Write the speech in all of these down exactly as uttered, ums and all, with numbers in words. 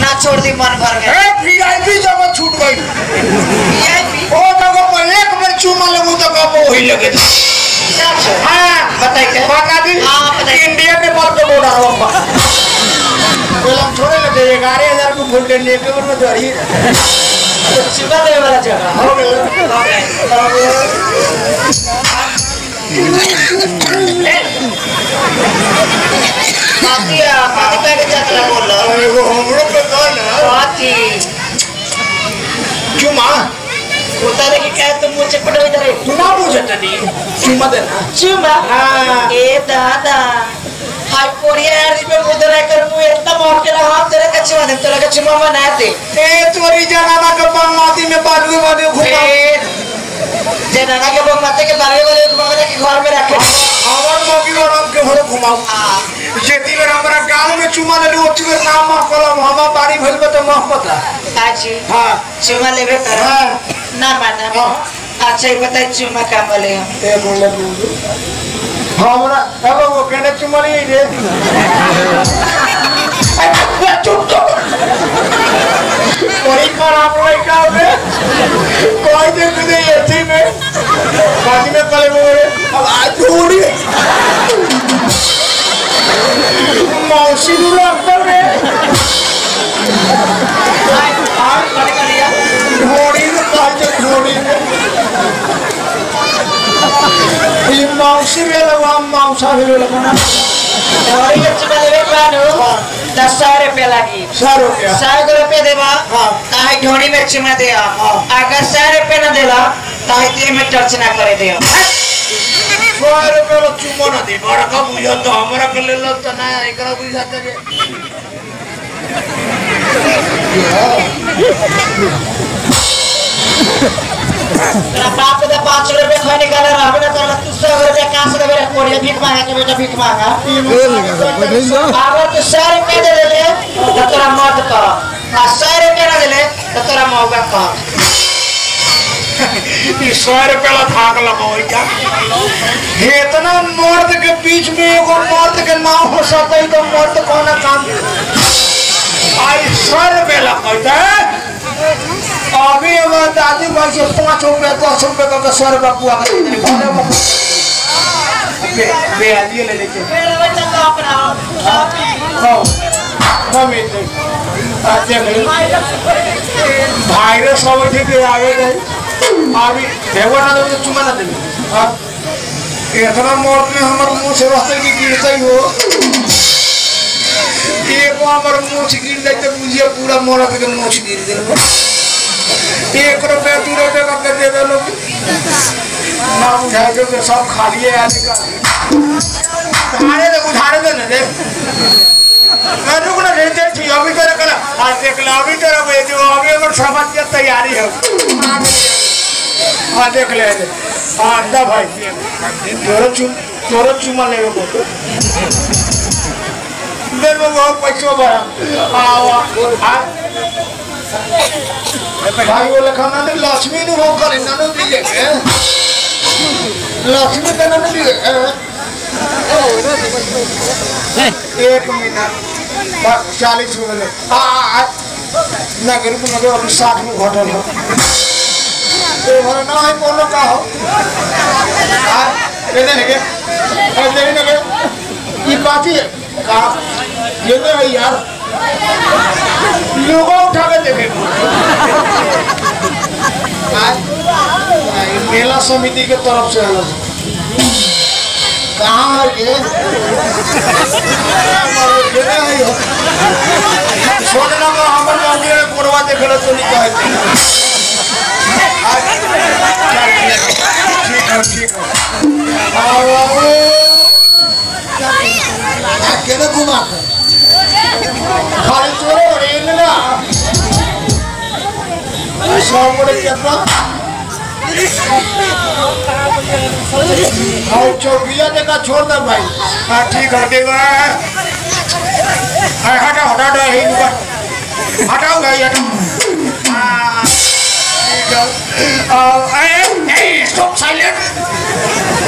ना छोड़ दी मन भर में। ए वीआईपी जब छूट गई वीआईपी ओ जगह पर एक बार चूमा लगू तो कब होई लगे सब। हां बताई के बता दी। हां बताई इंडिया में पर तो बोला हो बोलम छोड़े लगे ग्यारह हज़ार को फुल करने पे पर दरी तो सुबह दे वाला जगह हो गए बाकी बाकी पैक चतला बोल अरे वो हमरो पे कौन है बाकी चुमा उतारे की कह तुम मुझे पड़ो इधर चुमा मुझे तनी चुमा देना चुमा। हां ए दादा हाय कोरिया यार पे उधर कर मु इतना मार के रहा तेरे कछवा दे तेरे कछवा मना दे ए तोरी जनाना के बंगाती में बालू वाले घुमा जनाना के बंगाते के बालू वाले घुमा के घर में रखे और मोगी और आपके घर घुमाओ। हां जेती में हमरा गांव में चुमा ले ओती में नाम माफ करम हमा बारी भइल बत माफ पता काजी। हां चुमा लेबे कर। हां ना माना। हां अच्छा ही बताई चुमा का बोले ए बोले हमरा अब वो कहने चुमा ले रे चुप तो कोई पर आप लोग का बे कोई देख दे जेती में बाकी में पले बोले अब आज थोड़ी मौसी दूर अक्सर में आज पढ़ कर लिया घोड़ी में पाँच घोड़ी में ये मौसी में लगा मौसा भी लगा और ये चुपले में प्लानो दस सौ रुपये लगी सौ रुपये सौ रुपये देवा ताही घोड़ी में चुमा दिया अगर सौ रुपये न देला ताही तेरे में टर्च ना करे दिया बाहर पे लोग चुम्मा ना दे बाहर का बुझा तो हमारा कर ले लो तो ना एकरा बुझा तो जे तेरा बाप तो पाँच रुपए खा निकाला रहा है ना तो तू सौ रुपए कहाँ से दे रहा कोड़िया भीख मांगा के बेटा भीख मांगा अगर तू सौ रुपए दे ले तो तेरा मौत का ना सौ रुपए ना दे ले तो तेरा मौका का ईश्वर पहला थाक लगाओ क्या इतना मर्द के बीच में एगो मर्द के ना हो सकता है तो मर्द कौन काम आई सर पहला कहता है अभी वो दादी भाई से पाँच रुपये दस रुपये करके सौ रुपये बुआ बेहलिए ले लेके मम्मी वायरस हो गई थी आगे गए आवी देवा ना तो चुमा ना दे अब इतना मौत में हमर मुंह से वास्ते की गिरतई हो एको हमर मुंह से गिर जाए तो बुझिए पूरा मोरा के मुंह से गिर देबो एक रुपया दो रुपया करके दे दे लोग ना बुझा के सब खा लिए आज का तुम्हारे तो उधारे दे ना रे मैं रुक ना रहते थी अभी तेरा कला आज देख ला अभी तेरा वे जो अभी हमर समझ के तैयारी है। हां देख ले हां दा भाई तोरा चुम तोरा चुमा लेबो बोलो देबो वो पैसा भरा आवा आ भाई वो लखना ने लक्ष्मी ने वो करे ननु दिए के लक्ष्मी ने ननु दिए एक मिनट चालीस बोले आ नगर को मगर और साठ में घटल हो तो भर ना है कोनो का हो आ ले ले के ले ले के ये बात है का ये ले यार लोगों उठा के देखे आज मेला समिति के तरफ से आना कहां है ये ये है सोना का हमर आगे कोरवा देखले तो नहीं कहते घुमा खाली चोरे ना चौबिया जगह छोड़ दे भाई। हाँ ठीक है देगा हटा हटा हटाओ भाई। Oh, I am hey, stop silent.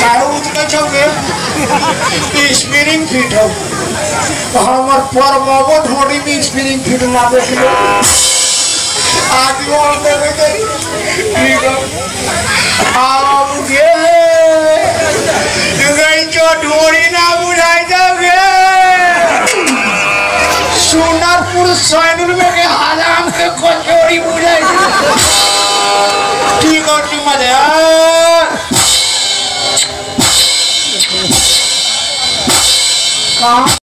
बारूद के चंगे स्पिनिंग फीट हो तो हमर पर बाबू ढोड़ी में स्पिनिंग फीट ना देखियो आगे और देवे के ठीक है आओ गे गई जो ढोड़ी ना बुझाई जावे सुंदरपुर सैनुल में के हराम के कचोरी बुझाई ठीक और क्यों मज़े यार कहाँ।